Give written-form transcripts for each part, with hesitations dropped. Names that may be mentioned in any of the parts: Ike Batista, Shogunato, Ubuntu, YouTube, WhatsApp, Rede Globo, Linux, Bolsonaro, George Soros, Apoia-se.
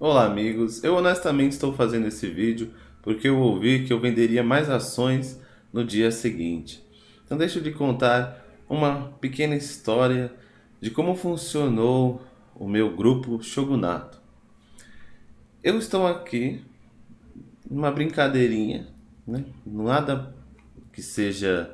Olá amigos, eu honestamente estou fazendo esse vídeo porque eu ouvi que eu venderia mais ações no dia seguinte. Então deixa eu te contar uma pequena história de como funcionou o meu grupo Shogunato. Eu estou aqui numa brincadeirinha, né? Nada que seja,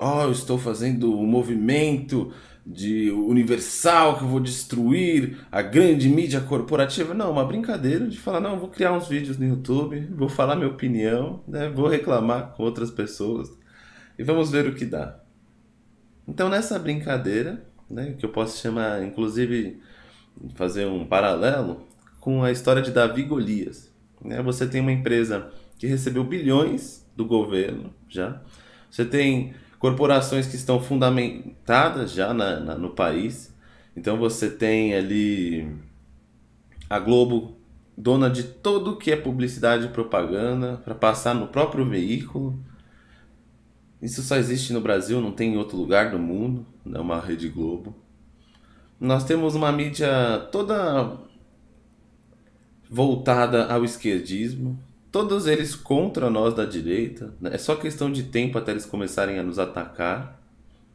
eu estou fazendo um movimento de universal que eu vou destruir a grande mídia corporativa. Não, uma brincadeira de falar, não, eu vou criar uns vídeos no YouTube, vou falar minha opinião, né? Vou reclamar com outras pessoas e vamos ver o que dá. Então nessa brincadeira, né, que eu posso chamar, inclusive, fazer um paralelo com a história de Davi Golias, né? Você tem uma empresa que recebeu bilhões do governo já, você tem corporações que estão fundamentadas já no país. Então você tem ali a Globo, dona de tudo que é publicidade e propaganda, para passar no próprio veículo. Isso só existe no Brasil, não tem em outro lugar do mundo, não é uma Rede Globo. Nós temos uma mídia toda voltada ao esquerdismo. Todos eles contra nós da direita, né? É só questão de tempo até eles começarem a nos atacar.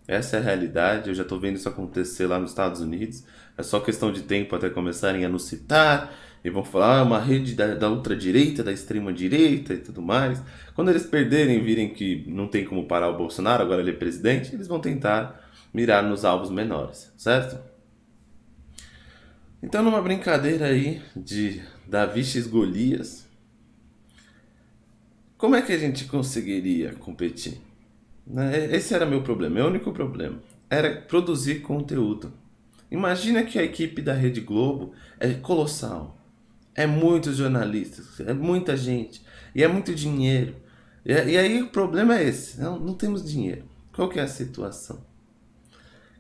Essa é a realidade, eu já estou vendo isso acontecer lá nos Estados Unidos. É só questão de tempo até começarem a nos citar e vão falar, uma rede da ultradireita, da extrema direita e tudo mais. Quando eles perderem e virem que não tem como parar o Bolsonaro, agora ele é presidente, eles vão tentar mirar nos alvos menores, certo? Então numa brincadeira aí de Davi x Golias, como é que a gente conseguiria competir? Esse era meu problema, meu único problema. Era produzir conteúdo. Imagina que a equipe da Rede Globo é colossal. É muitos jornalistas, é muita gente, e é muito dinheiro. E aí o problema é esse, não temos dinheiro. Qual que é a situação?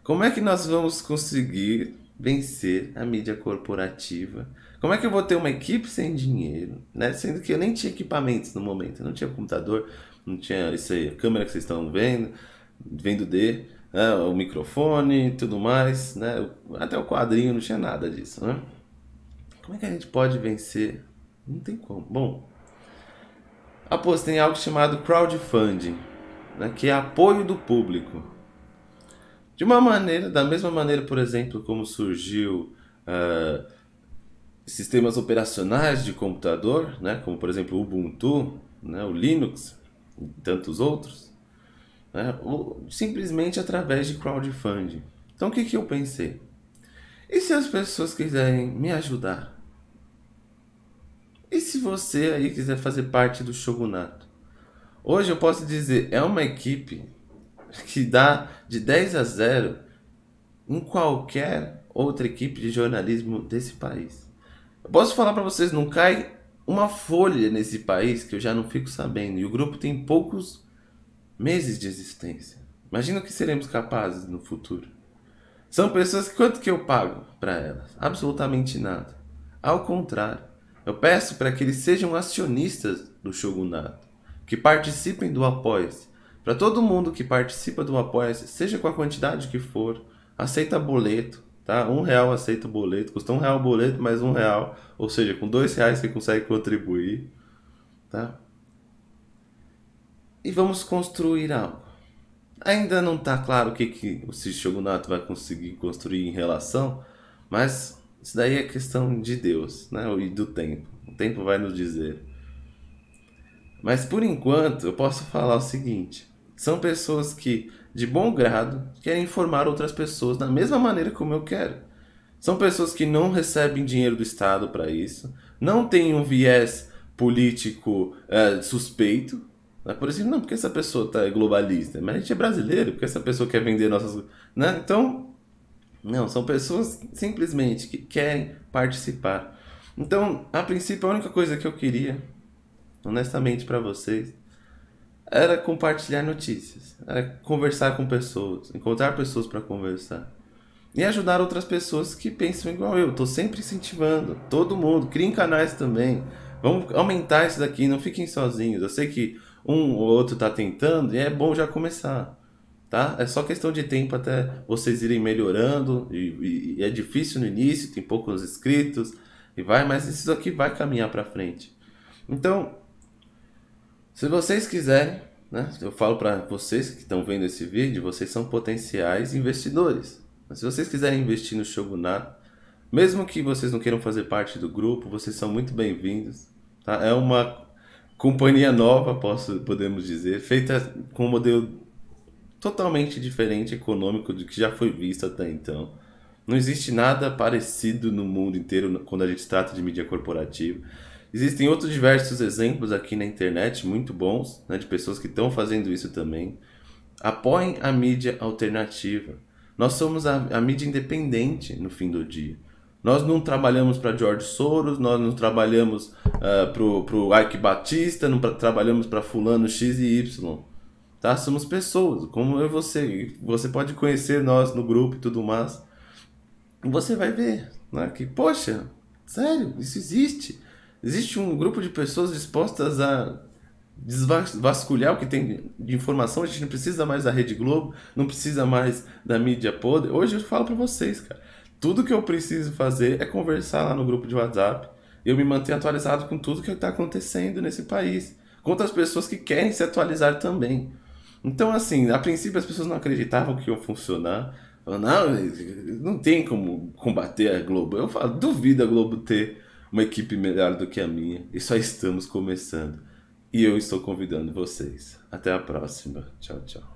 Como é que nós vamos conseguir vencer a mídia corporativa? Como é que eu vou ter uma equipe sem dinheiro, né? Sendo que eu nem tinha equipamentos no momento, eu não tinha computador, não tinha isso aí, a câmera que vocês estão vendo o microfone e tudo mais, né? Até o quadrinho, não tinha nada disso, né? Como é que a gente pode vencer? Não tem como. Bom, apostei em algo chamado crowdfunding, né? Que é apoio do público. De uma maneira, da mesma maneira, por exemplo, como surgiu sistemas operacionais de computador, né? Como por exemplo o Ubuntu, né? O Linux e tantos outros, né? Simplesmente através de crowdfunding. Então o que eu pensei? E se as pessoas quiserem me ajudar? E se você aí quiser fazer parte do Shogunato? Hoje eu posso dizer, é uma equipe que dá de 10 a 0 em qualquer outra equipe de jornalismo desse país. Eu posso falar para vocês, não cai uma folha nesse país que eu já não fico sabendo. E o grupo tem poucos meses de existência. Imagina o que seremos capazes no futuro. São pessoas que, quanto que eu pago para elas? Absolutamente nada. Ao contrário, eu peço para que eles sejam acionistas do Shogunato, que participem do Apoia-se. Para todo mundo que participa do Apoia-se, seja com a quantidade que for, aceita boleto, tá? R$1 aceita o boleto, custa R$1 o boleto, mais R$1, ou seja, com R$2 você consegue contribuir, tá? E vamos construir algo. Ainda não está claro o que o Shogunato vai conseguir construir em relação, mas isso daí é questão de Deus, né? E do tempo. O tempo vai nos dizer. Mas por enquanto eu posso falar o seguinte. São pessoas que, de bom grado, querem informar outras pessoas da mesma maneira como eu quero. São pessoas que não recebem dinheiro do Estado para isso, não têm um viés político suspeito. Né? Por exemplo, não, porque essa pessoa tá globalista, mas a gente é brasileiro, porque essa pessoa quer vender nossas... Né? Então, não, são pessoas simplesmente que querem participar. Então, a princípio, a única coisa que eu queria, honestamente para vocês, era compartilhar notícias, era conversar com pessoas, encontrar pessoas para conversar e ajudar outras pessoas que pensam igual eu. Estou sempre incentivando todo mundo, criem canais também, vamos aumentar isso daqui, não fiquem sozinhos. Eu sei que um ou outro está tentando e é bom já começar, tá? É só questão de tempo até vocês irem melhorando e é difícil no início, tem poucos inscritos, E vai, mas isso aqui vai caminhar para frente. Então, se vocês quiserem, né, eu falo para vocês que estão vendo esse vídeo, vocês são potenciais investidores. Mas se vocês quiserem investir no Shogunato, mesmo que vocês não queiram fazer parte do grupo, vocês são muito bem-vindos. Tá? É uma companhia nova, podemos dizer, feita com um modelo totalmente diferente econômico do que já foi visto até então. Não existe nada parecido no mundo inteiro quando a gente trata de mídia corporativa. Existem outros diversos exemplos aqui na internet, muito bons, né, de pessoas que estão fazendo isso também. Apoiem a mídia alternativa. Nós somos a mídia independente no fim do dia. Nós não trabalhamos para George Soros, nós não trabalhamos para o Ike Batista, não trabalhamos para fulano X e Y. Tá? Somos pessoas, como eu e você. Você pode conhecer nós no grupo e tudo mais. E você vai ver, né, que, poxa, sério, isso existe. Existe um grupo de pessoas dispostas a desvasculhar o que tem de informação. A gente não precisa mais da Rede Globo, não precisa mais da mídia podre. Hoje eu falo para vocês, cara, tudo que eu preciso fazer é conversar lá no grupo de WhatsApp. Eu me mantenho atualizado com tudo que está acontecendo nesse país, com outras pessoas que querem se atualizar também. Então, assim, a princípio as pessoas não acreditavam que ia funcionar. Não tem como combater a Globo. Eu falo, duvido a Globo ter uma equipe melhor do que a minha, e só estamos começando. E eu estou convidando vocês. Até a próxima. Tchau, tchau.